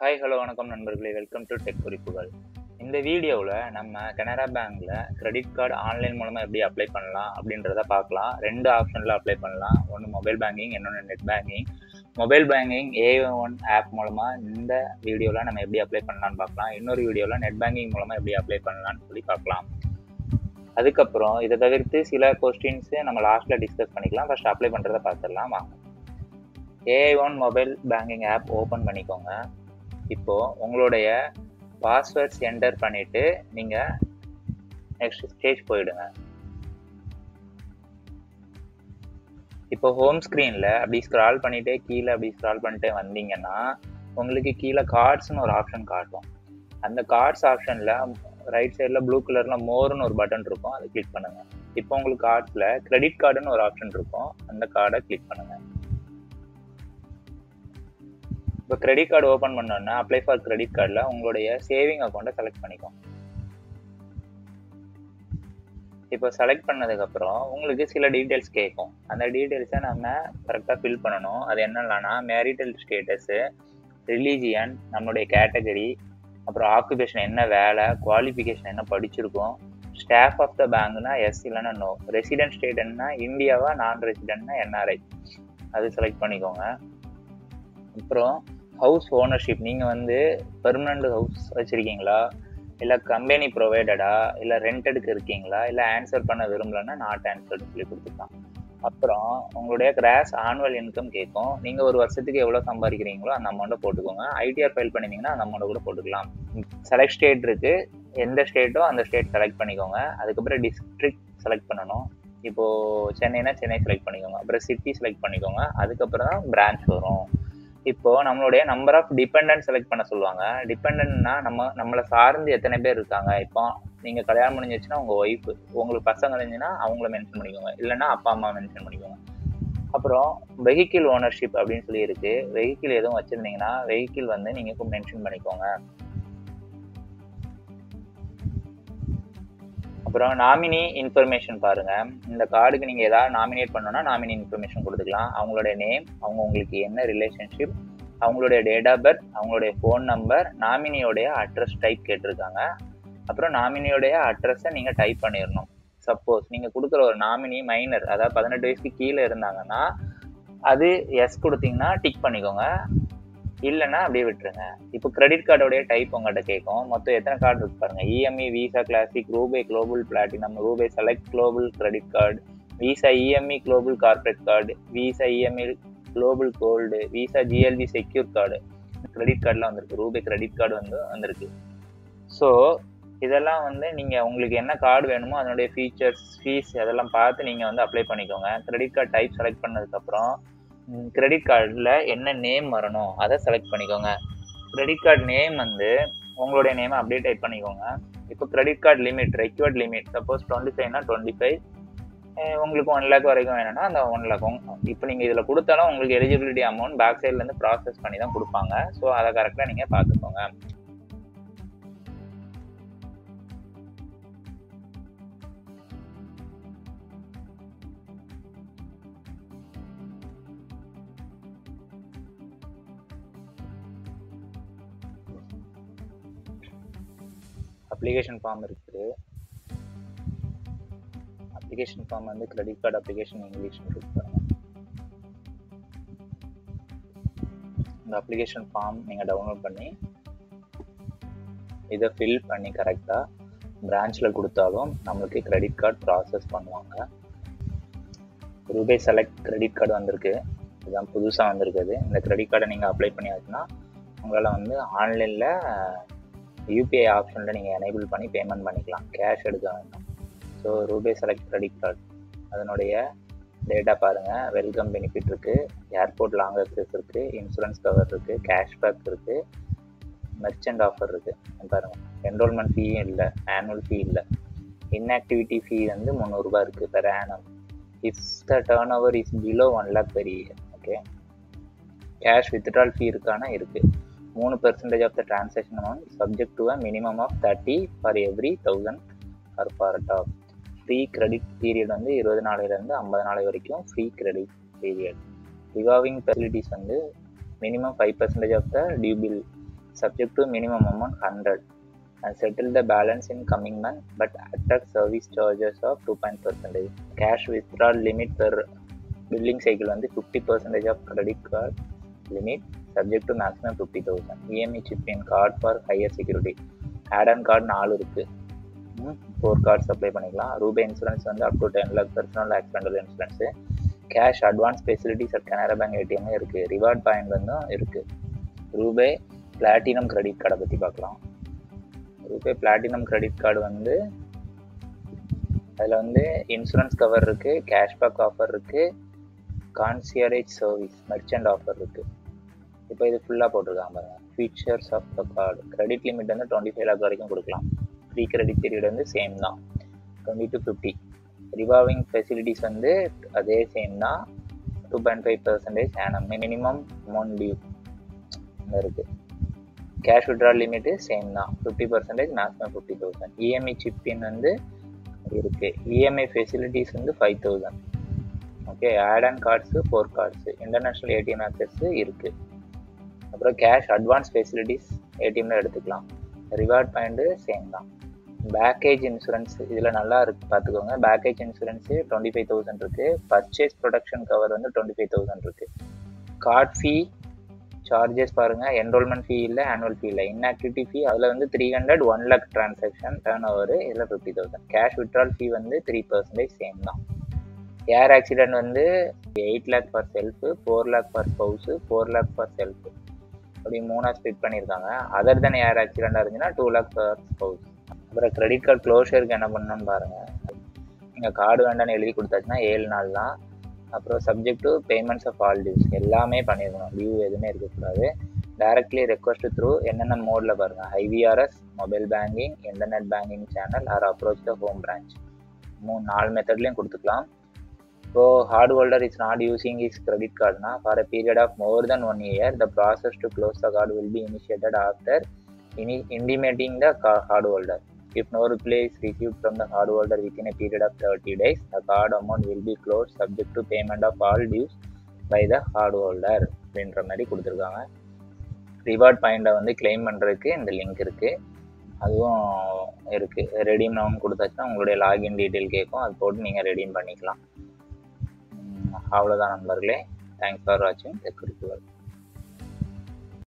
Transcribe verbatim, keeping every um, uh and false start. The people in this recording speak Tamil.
Hi, hello, welcome நண்பர்களே, welcome to Tech Kurippugal. In this video, we will Canara Bank credit card online மூலமா எப்படி அப்ளை பண்ணலாம் அப்படின்றத பார்க்கலாம். ரெண்டு ஆப்ஷன்ல அப்ளை பண்ணலாம். ஒன்னு மொபைல் banking, இன்னொன்னு net banking. Mobile banking A one app மூலமா இந்த வீடியோல நம்ம எப்படி அப்ளை பண்ணலாம்னு பார்க்கலாம். இன்னொரு வீடியோல net banking மூலமா எப்படி அப்ளை பண்ணலாம்னு சொல்லி பார்க்கலாம். அதுக்கப்புறம் இத தவிர்த்து சில क्वेश्चंस நம்ம லாஸ்ட்ல டிஸ்கஸ் பண்ணிக்கலாம். ஃபர்ஸ்ட் அப்ளை பண்றத பார்க்கலாம் வாங்க. A one mobile banking app open பண்ணிக்கோங்க. இப்போ உங்களுடைய பாஸ்வேர்ட்ஸ் என்டர் பண்ணிட்டு நீங்க நெக்ஸ்ட் ஸ்டேஜ் போய்டுங்க. இப்போ ஹோம் ஸ்கிரீன்ல அப்படி ஸ்க்ரால் பண்ணிட்டே கீழ அப்படி ஸ்க்ரால் பண்ணிட்டே வந்தீங்கன்னா உங்களுக்கு கீழ கார்ட்ஸ்னு ஒரு ஆப்ஷன் காட்டும். அந்த கார்ட்ஸ் ஆப்ஷன்ல ரைட் சைடுல ப்ளூ கலர்ல மோர்னு ஒரு பட்டன் இருக்கும், அதை கிளிக் பண்ணுங்க. இப்போ உங்களுக்கு கார்ட்ஸ்ல கிரெடிட் கார்டுன்னு ஒரு ஆப்ஷன் இருக்கும், அந்த கார்டை கிளிக் பண்ணுங்க. இப்போ கிரெடிட் கார்டு ஓப்பன் பண்ணோன்னா அப்ளை ஃபார் கிரெடிட் கார்டில் உங்களுடைய சேவிங் அக்கௌண்ட்டை செலக்ட் பண்ணிக்கோங்க. இப்போ செலக்ட் பண்ணதுக்கப்புறம் உங்களுக்கு சில டீட்டெயில்ஸ் கேட்கும், அந்த டீட்டெயில்ஸை நம்ம கரெக்டாக ஃபில் பண்ணணும். அது என்னென்னா மேரிட்டல் ஸ்டேட்டஸு, ரிலீஜியன், நம்மளுடைய கேட்டகரி, அப்புறம் ஆக்குபேஷன் என்ன வேலை, குவாலிஃபிகேஷன் என்ன படிச்சிருக்கோம், ஸ்டாஃப் ஆஃப் த பேங்க்னா எஸ் இல்லைன்னா நோ, ரெசிடென்ட் ஸ்டேட்டன்னா இந்தியாவா நான் ரெசிடென்ட்னா என்ஆர்ஐ, அது செலக்ட் பண்ணிக்கோங்க. அப்புறம் ஹவுஸ் ஓனர்ஷிப், நீங்கள் வந்து பெர்மனண்ட் ஹவுஸ் வச்சுருக்கீங்களா, இல்லை கம்பெனி ப்ரொவைடடா, இல்லை ரெண்டடுக்கு இருக்கீங்களா, இல்லை ஆன்சர் பண்ண விரும்பலன்னா நாட் ஆன்சர்னு சொல்லி கொடுத்துருக்கான். அப்புறம் உங்களுடைய கிராஸ் ஆனுவல் இன்கம் கேட்கும், நீங்கள் ஒரு வருஷத்துக்கு எவ்வளோ சம்பாதிக்கிறீங்களோ அந்த அமௌண்ட்டை போட்டுக்கோங்க. ஐடிஆர் ஃபைல் பண்ணிங்கன்னா அந்த அமௌண்ட்டை கூட போட்டுக்கலாம். செலக்ட் ஸ்டேட் இருக்குது, எந்த ஸ்டேட்டோ அந்த ஸ்டேட் செலக்ட் பண்ணிக்கோங்க. அதுக்கப்புறம் டிஸ்ட்ரிக்ட் செலக்ட் பண்ணணும். இப்போது சென்னைனா சென்னை செலக்ட் பண்ணிக்கோங்க. அப்புறம் சிட்டி செலக்ட் பண்ணிக்கோங்க. அதுக்கப்புறம் தான் பிரான்ச் வரும். இப்போ நம்மளுடைய நம்பர் ஆஃப் டிபெண்டன்ட் செலக்ட் பண்ண சொல்லுவாங்க. டிபெண்டன்ட்னா நம்ம நம்மளை சார்ந்து எத்தனை பேர் இருக்காங்க. இப்போ நீங்கள் கல்யாணம் முடிஞ்சிச்சுன்னா உங்கள் ஒய்ஃபு, உங்களுக்கு பசங்க இருந்துச்சுன்னா அவங்கள மென்ஷன் பண்ணிக்கோங்க, இல்லைன்னா அப்பா அம்மா மென்ஷன் பண்ணிக்கோங்க. அப்புறம் வெஹிக்கிள் ஓனர்ஷிப் அப்படின்னு சொல்லி இருக்கு. வெஹிக்கிள் எதுவும் வச்சுருந்தீங்கன்னா வெஹிக்கிள் வந்து நீங்கள் மென்ஷன் பண்ணிக்கோங்க. அப்புறம் நாமினி இன்ஃபர்மேஷன் பாருங்கள். இந்த கார்டுக்கு நீங்கள் எதாவது நாமினேட் பண்ணோன்னா நாமினி இன்ஃபர்மேஷன் கொடுத்துக்கலாம். அவங்களோட நேம், அவங்க உங்களுக்கு என்ன ரிலேஷன்ஷிப், அவங்களுடைய டேட் ஆஃப் பர்த், அவங்களுடைய ஃபோன் நம்பர், நாமினியோடைய அட்ரஸ் டைப் கேட்டிருக்காங்க. அப்புறம் நாமினியோடைய அட்ரஸை நீங்கள் டைப் பண்ணிடணும். சப்போஸ் நீங்கள் கொடுக்குற ஒரு நாமினி மைனர், அதாவது பதினெட்டு வயசுக்கு கீழே இருந்தாங்கன்னா அது எஸ் கொடுத்தீங்கன்னா டிக் பண்ணிக்கோங்க, இல்லைன்னா அப்படியே விட்டுருங்க. இப்போ கிரெடிட் கார்டோடைய டைப் உங்கள்கிட்ட கேட்கும். மொத்தம் எத்தனை கார்டு இருக்கு பாருங்க. EMI, Visa classic, RuPay global platinum, RuPay select global credit card, Visa EMI global corporate card, Visa EMI global gold, Visa GLP secure card, credit கார்டெலாம் வந்திருக்கு. ரூபே கிரெடிட் கார்டு வந்து வந்திருக்கு. ஸோ இதெல்லாம் வந்து நீங்கள் உங்களுக்கு என்ன கார்டு வேணுமோ அதனுடைய ஃபீச்சர்ஸ், ஃபீஸ் அதெல்லாம் பார்த்து நீங்கள் வந்து அப்ளை பண்ணிக்கோங்க. கிரெடிட் கார்டு டைப் செலக்ட் பண்ணதுக்கப்புறம் கிரெடிட் கார்டில் என்ன நேம் வரணும் அதை செலக்ட் பண்ணிக்கோங்க. கிரெடிட் கார்டு நேம் வந்து உங்களுடைய நேமை அப்படியே டைப் பண்ணிக்கோங்க. இப்போ credit card limit, required limit, suppose twenty ஃபைவ்னா டுவெண்ட்டி ஃபைவ் உங்களுக்கு ஒன் லேக் வரைக்கும் வேணும்னா அந்த ஒன் லேக்கும் இப்போ நீங்கள் இதில் கொடுத்தாலும் உங்களுக்கு எலிஜிபிலிட்டி அமௌண்ட் பேக் சைட்லேருந்து ப்ராசஸ் பண்ணி தான் கொடுப்பாங்க. ஸோ அதை கரெக்டாக நீங்கள் பார்த்துக்கோங்க. அப்ளிகேஷன் ஃபார்ம் இருக்குது. அப்ளிகேஷன் ஃபார்ம் வந்து கிரெடிட் கார்டு அப்ளிகேஷன் இங்கிலீஷ் இருக்கு. இந்த அப்ளிகேஷன் ஃபார்ம் நீங்கள் டவுன்லோட் பண்ணி இதை ஃபில் பண்ணி கரெக்டாக பிரான்ச்சில் கொடுத்தாலும் நம்மளுக்கு கிரெடிட் கார்டு ப்ராசஸ் பண்ணுவாங்க. ரூபே செலக்ட் கிரெடிட் கார்டு வந்திருக்கு, இதுதான் புதுசாக வந்திருக்குது. இந்த கிரெடிட் கார்டை நீங்கள் அப்ளை பண்ணியாச்சுன்னா உங்களால் வந்து ஆன்லைனில் யூபிஐ ஆப்ஷனில் நீங்கள் எனேபிள் பண்ணி பேமெண்ட் பண்ணிக்கலாம், கேஷ் எடுக்க வேண்டாம். So RuPay select credit card அதனுடைய டேட்டா பாருங்கள். வெல்கம் பெனிஃபிட் இருக்குது, ஏர்போர்ட் லாங் எக்ஸஸ் இருக்குது, இன்சூரன்ஸ் கவர் இருக்குது, கேஷ்பேக் இருக்குது, மெர்ச்சன்ட் ஆஃபர் இருக்குது பாருங்கள். என்ரோல்மெண்ட் ஃபீயும் இல்லை, ஆனுவல் ஃபீ இல்லை, இன்ஆக்டிவிட்டி ஃபீ வந்து முந்நூறுரூபா இருக்குது per annum. If the turn over is below one lakh per year. Okay, cash withdrawal fee இருக்கானா இருக்குது. மூணு percentage of the transaction amount subject to a minimum of thirty for every thousand or for top. Free credit period வந்து இருபது நாளையிலேருந்து ஐம்பது நாளை வரைக்கும் free credit period. Revolving facilities வந்து minimum five percentage of the due bill subject to minimum amount one hundred and settle the balance in coming month but attract service charges of two point five percent. Cash withdrawal limit per billing cycle on the fifty percent of credit card limit subject to maximum fifty thousand. E M E chip in card for higher security. Add-on card four irukku. four cards apply panikalam. Rube Insurance vandu up to ten lakh personal accidental insurance. Cash advance facilities at Canara Bank A T M irukku. Reward point vandum irukku. Ruby Platinum Credit Card பத்தி பார்க்கலாம். Ruby Platinum Credit Card வந்து அதில் வந்து இன்சூரன்ஸ் கவர் இருக்கு, கேஷ்பேக் ஆஃபர் இருக்கு, கான்சியரேஜ் சர்வீஸ், மர்ச்சன்ட் ஆஃபர் இருக்கு. இப்போ இது ஃபுல்லாக போட்டிருக்காங்க பாருங்க. Features of the card. Credit limit வந்து டுவெண்ட்டி ஃபைவ் லேக் வரைக்கும் கொடுக்கலாம். ஃப்ரீ கிரெடிட் பீரியட் வந்து சேம் தான், twenty to fifty. Revolving facilities வந்து அதே சேம் தான், two point five percentage annum minimum amount due இருக்குது. கேஷ் விட்ரால் லிமிட்டு சேம் தான், fifty percentage maximum fifty thousand. EMI சிப்பின் வந்து இருக்குது. இஎம்ஐ ஃபெசிலிட்டிஸ் வந்து five thousand. Okay, add on cards four cards, international ATM access இருக்குது. அப்புறம் கேஷ் அட்வான்ஸ் ஃபெசிலிட்டிஸ் ஏடிஎம்மில் எடுத்துக்கலாம். ரிவார்ட் பாயிண்ட்டு சேம் தான். பேக்கேஜ் இன்சூரன்ஸ் இதில் நல்லா இருக்குது, பார்த்துக்கோங்க. Baggage insurance twenty five thousand இருக்குது. பர்ச்சேஸ் ப்ரொடக்ஷன் கவர் வந்து டுவெண்ட்டி ஃபைவ் தௌசண்ட் இருக்குது. கார்ட் ஃபீ சார்ஜஸ் பாருங்கள், என்ரோல்மெண்ட் ஃபீ இல்லை, ஆனுவல் ஃபீ இல்லை, இன்ஆக்டிவிட்டி ஃபீ அதில் வந்து three hundred one lakh transaction turn over இதில் fifty thousand. Cash withdrawal fee வந்து த்ரீ பர்சன்டேஜ் சேம் தான். ஏர் ஆக்சிடென்ட் வந்து eight lakh for self, four lakh for spouse, four lakh for self அப்படி மூணாக ஸ்பிட் பண்ணியிருக்காங்க. அதர் தேன் ஏர் ஆக்சிடென்ட்டாக இருந்துச்சுன்னா டூ லேக் ஃபார் ஸ்பவுஸ். அப்புறம் கிரெடிட் கார்டு க்ளோஷருக்கு என்ன பண்ணணும்னு பாருங்கள். நீங்கள் கார்டு வேண்டாம்னு எழுதி கொடுத்தாச்சுன்னா ஏழு நாள் தான். அப்புறம் subject to payments of all dues எல்லாமே பண்ணியிருக்கணும், டியூ எதுவுமே இருக்கக்கூடாது. டைரக்ட்லி ரெக்வஸ்ட்டு த்ரூ என்னென்ன மோடில் பாருங்கள். IVRS, mobile banking, internet banking channel or approach the home branch. மூணு நாலு மெத்தட்லேயும் கொடுத்துக்கலாம். இப்போது card holder is not using is credit கார்டுனா for a period of more than one year the process to close the card will be initiated after இனி intimating the card holder. If no reply is received from the card holder within a period of thirty days, the card amount will be closed subject to payment of all dues by the card holder. அப்படின்ற மாதிரி கொடுத்துருக்காங்க. ரிவார்ட் பாயிண்டை வந்து கிளைம் பண்ணுறதுக்கு இந்த லிங்க் இருக்குது, அதுவும் இருக்குது. ரெடீம் நவுன் கொடுத்தாச்சுன்னா உங்களுடைய லாகின் டீட்டெயில் கேட்கும், அது போட்டு நீங்கள் ரெடீம் பண்ணிக்கலாம். அவ்வளோதான் நண்பர்களே. தேங்க்ஸ் ஃபார் வாட்சிங் டெக் குறிப்புகள்.